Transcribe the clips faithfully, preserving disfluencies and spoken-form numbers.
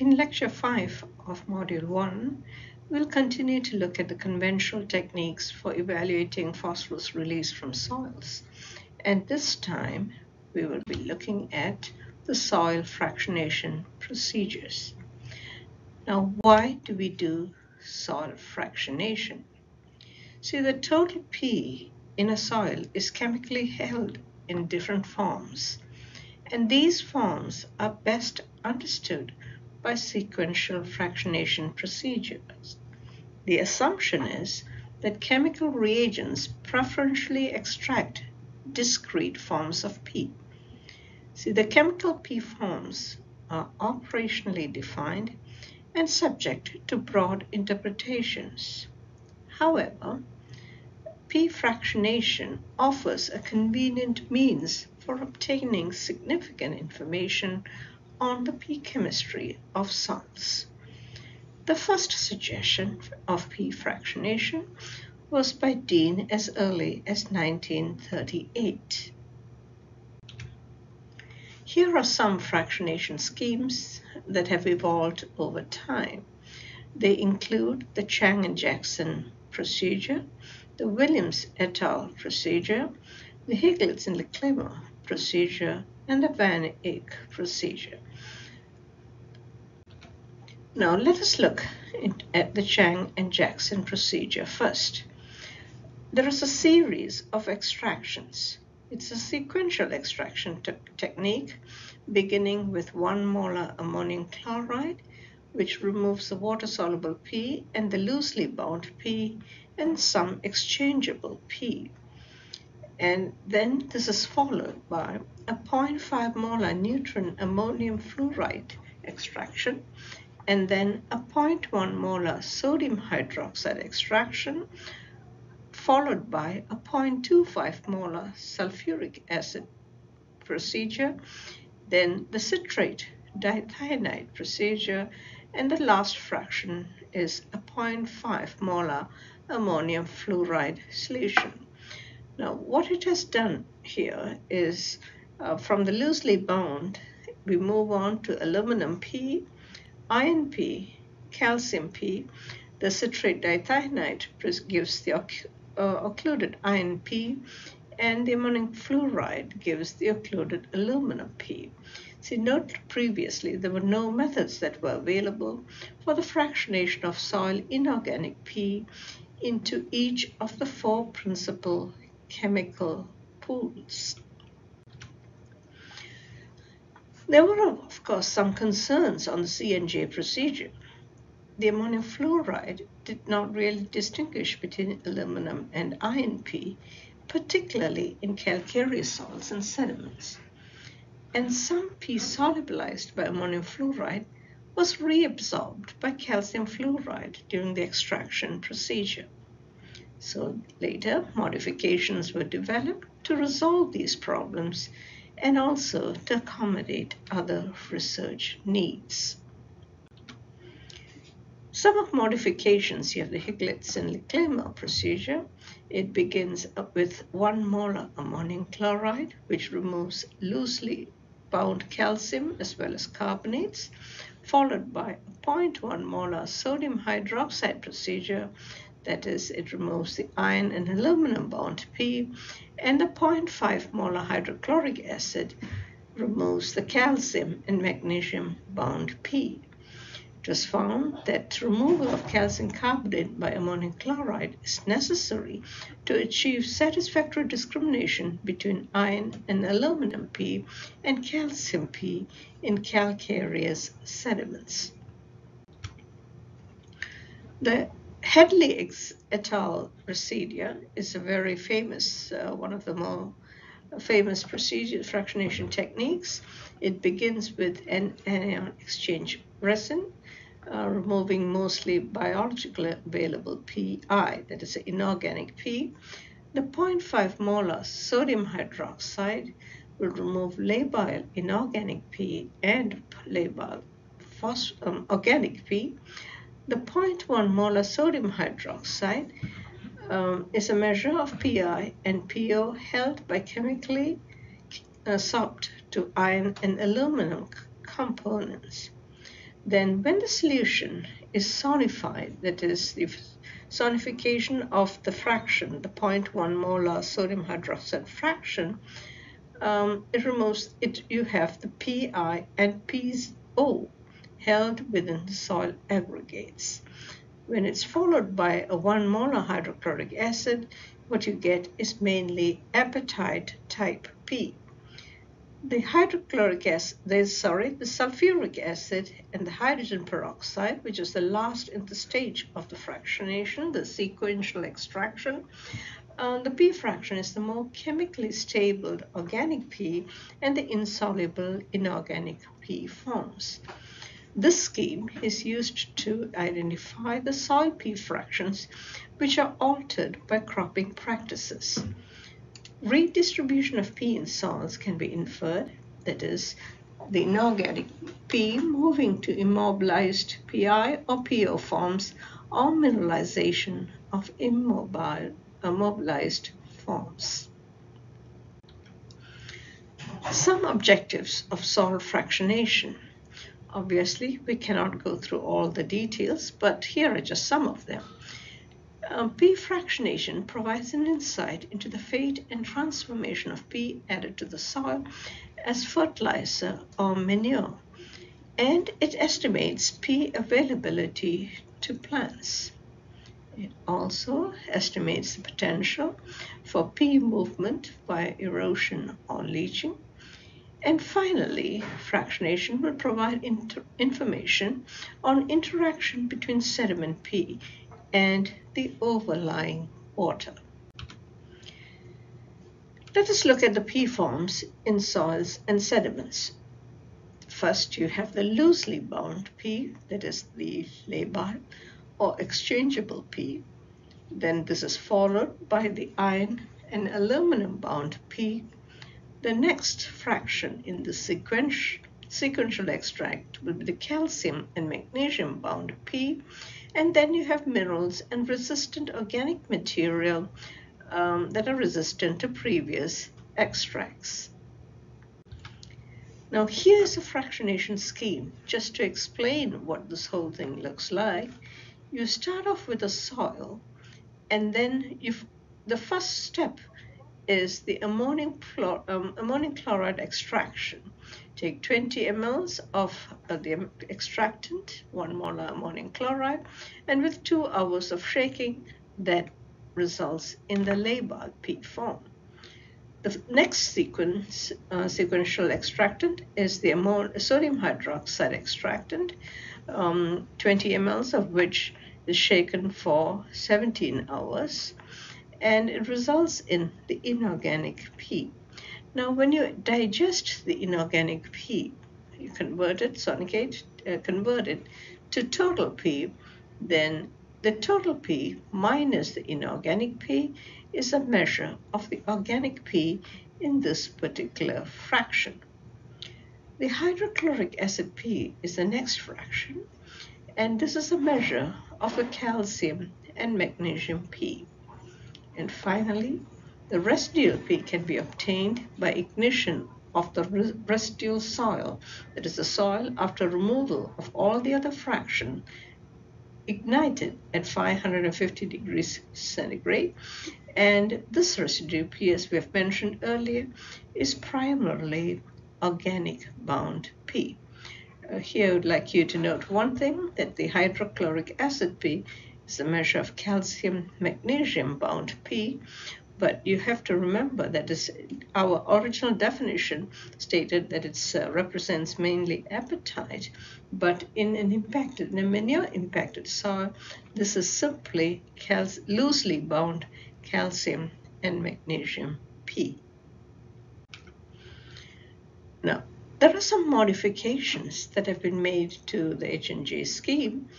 In Lecture five of Module one, we'll continue to look at the conventional techniques for evaluating phosphorus release from soils. And this time, we will be looking at the soil fractionation procedures. Now, why do we do soil fractionation? See, the total P in a soil is chemically held in different forms, and these forms are best understood by sequential fractionation procedures. The assumption is that chemical reagents preferentially extract discrete forms of P. See, the chemical P forms are operationally defined and subject to broad interpretations. However, P fractionation offers a convenient means for obtaining significant information on the P chemistry of soils. The first suggestion of P fractionation was by Dean as early as nineteen thirty-eight. Here are some fractionation schemes that have evolved over time. They include the Chang and Jackson procedure, the Williams et al. Procedure, the Hieltjes and Leclamer procedure, and the Van Eyck procedure. Now let us look at the Chang and Jackson procedure first. There is a series of extractions. It's a sequential extraction te technique, beginning with one molar ammonium chloride, which removes the water-soluble P and the loosely bound P and some exchangeable P. And then this is followed by a zero point five molar neutron ammonium fluoride extraction, and then a zero point one molar sodium hydroxide extraction, followed by a zero point two five molar sulfuric acid procedure, then the citrate dithionite procedure, and the last fraction is a zero point five molar ammonium fluoride solution. Now, what it has done here is uh, from the loosely bound, we move on to aluminum P, iron P, calcium P. The citrate dithionite gives the oc uh, occluded iron P, and the ammonium fluoride gives the occluded aluminum P. See, note previously there were no methods that were available for the fractionation of soil inorganic P into each of the four principal chemical pools. There were, of course, some concerns on the C and J procedure. The ammonium fluoride did not really distinguish between aluminum and iron P, particularly in calcareous soils and sediments. And some P solubilized by ammonium fluoride was reabsorbed by calcium fluoride during the extraction procedure. So later, modifications were developed to resolve these problems and also to accommodate other research needs. Some of modifications, you have the Hieltjes and Leclamer procedure. It begins with one molar ammonium chloride, which removes loosely bound calcium as well as carbonates, followed by a zero point one molar sodium hydroxide procedure. That is, it removes the iron and aluminum bound P, and the zero point five molar hydrochloric acid removes the calcium and magnesium bound P. It was found that removal of calcium carbonate by ammonium chloride is necessary to achieve satisfactory discrimination between iron and aluminum P and calcium P in calcareous sediments. The Hedley et al. Procedure is a very famous, uh, one of the more famous procedure fractionation techniques. It begins with an anion exchange resin, uh, removing mostly biologically available P I, that is inorganic P. The zero point five molar sodium hydroxide will remove labile inorganic P and labile um, organic P. The zero point one molar sodium hydroxide um, is a measure of P I and P O held by chemically uh, sorbed to iron and aluminum components. then when the solution is sonified, that is, the sonification of the fraction, the zero point one molar sodium hydroxide fraction, um, it removes it. You have the P I and P O held within the soil aggregates. When it's followed by a one molar hydrochloric acid, what you get is mainly apatite type P. The hydrochloric acid, sorry, the sulfuric acid and the hydrogen peroxide, which is the last in the stage of the fractionation, the sequential extraction. Uh, the P fraction is the more chemically stable organic P, and the insoluble inorganic P forms. This scheme is used to identify the soil P fractions, which are altered by cropping practices. Redistribution of P in soils can be inferred, that is, the inorganic P moving to immobilized P I or P O forms, or mineralization of immobile, immobilized forms. Some objectives of soil fractionation. Obviously, we cannot go through all the details, but here are just some of them. Um, P fractionation provides an insight into the fate and transformation of P added to the soil as fertilizer or manure, and it estimates P availability to plants. It also estimates the potential for P movement by erosion or leaching. And finally, fractionation will provide information on interaction between sediment P and the overlying water. Let us look at the P forms in soils and sediments. First, you have the loosely bound P, that is the labile or exchangeable P. Then this is followed by the iron and aluminum bound P. The next fraction in the sequential sequential extract will be the calcium and magnesium bound P, and then you have minerals and resistant organic material um, that are resistant to previous extracts. Now here's a fractionation scheme just to explain what this whole thing looks like. You start off with a soil, and then you've, the first step is the ammonium, chlor um, ammonium chloride extraction. Take twenty milliliters of uh, the extractant, one molar ammonium chloride, and with two hours of shaking, that results in the labile P form. The next sequence, uh, sequential extractant is the sodium hydroxide extractant, um, twenty milliliters of which is shaken for seventeen hours, and it results in the inorganic P. Now, when you digest the inorganic P, you convert it, sonicate, uh, convert it to total P, then the total P minus the inorganic P is a measure of the organic P in this particular fraction. The hydrochloric acid P is the next fraction, and this is a measure of the calcium and magnesium P. And finally, the residual P can be obtained by ignition of the residual soil, that is the soil after removal of all the other fraction, ignited at five hundred fifty degrees centigrade. And this residue P, as we have mentioned earlier, is primarily organic bound P. Uh, here I would like you to note one thing, that the hydrochloric acid P is a measure of calcium magnesium bound P, but you have to remember that is our original definition stated that it uh, represents mainly apatite, but in an impacted, in a manure impacted soil, this is simply cal loosely bound calcium and magnesium P. Now, there are some modifications that have been made to the H and J scheme.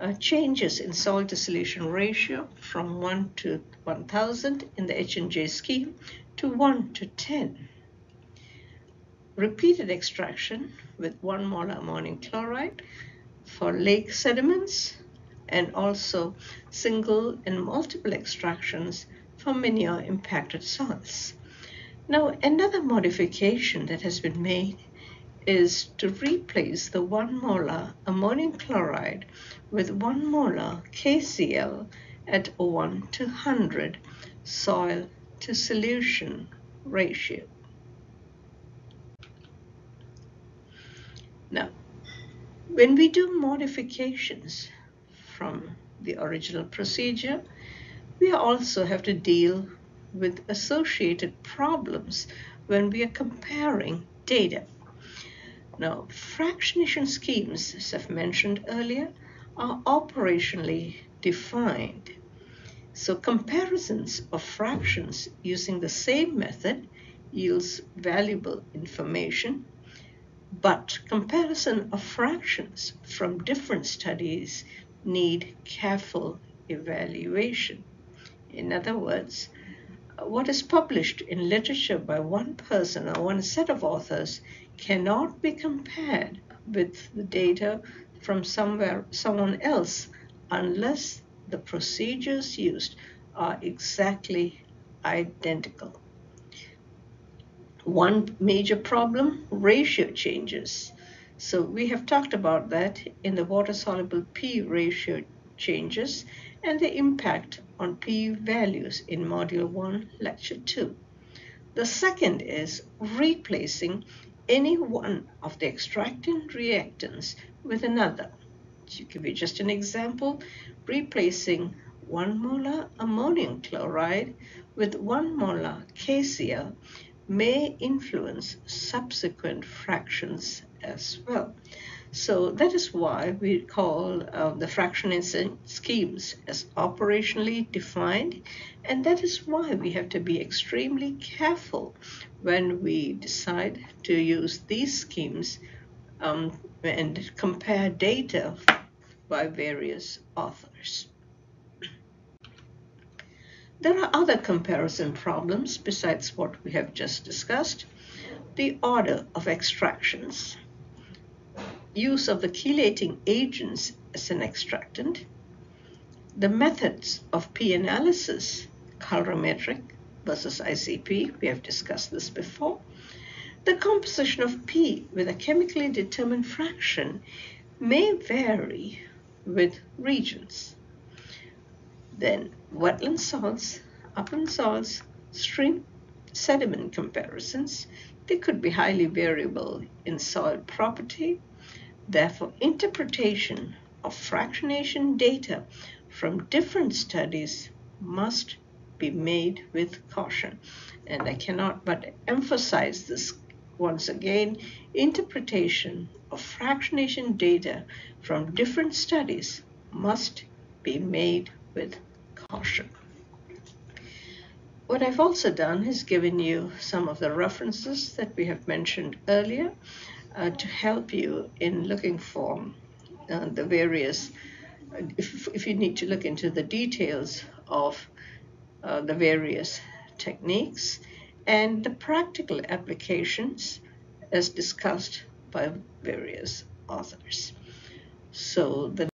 Uh, changes in soil to solution ratio from one to one thousand in the H and J scheme to one to ten. Repeated extraction with one molar ammonium chloride for lake sediments, and also single and multiple extractions for manure impacted soils. Now, another modification that has been made is to replace the one molar ammonium chloride with one molar K C l at one to one hundred soil to solution ratio. Now, when we do modifications from the original procedure, we also have to deal with associated problems when we are comparing data. Now, fractionation schemes, as I've mentioned earlier, are operationally defined. So comparisons of fractions using the same method yields valuable information, but comparison of fractions from different studies need careful evaluation. In other words, what is published in literature by one person or one set of authors cannot be compared with the data from somewhere, someone else, unless the procedures used are exactly identical. One major problem, ratio changes. So we have talked about that in the water-soluble P ratio changes and the impact on P values in Module one, Lecture two. The second is replacing any one of the extractant reactants with another. To give you just an example, replacing one molar ammonium chloride with one molar K C l may influence subsequent fractions as well. So that is why we call uh, the fractionation schemes as operationally defined, and that is why we have to be extremely careful when we decide to use these schemes um, and compare data by various authors. There are other comparison problems besides what we have just discussed. The order of extractions, use of the chelating agents as an extractant, the methods of P analysis, colorimetric versus I C P, we have discussed this before, the composition of P with a chemically determined fraction may vary with regions. Then wetland salts, upland salts, stream sediment comparisons, they could be highly variable in soil property. Therefore, interpretation of fractionation data from different studies must be made with caution. And I cannot but emphasize this once again, interpretation of fractionation data from different studies must be made with caution. What I've also done is given you some of the references that we have mentioned earlier uh, to help you in looking for uh, the various, if, if you need to look into the details of uh, the various techniques and the practical applications as discussed by various authors. So the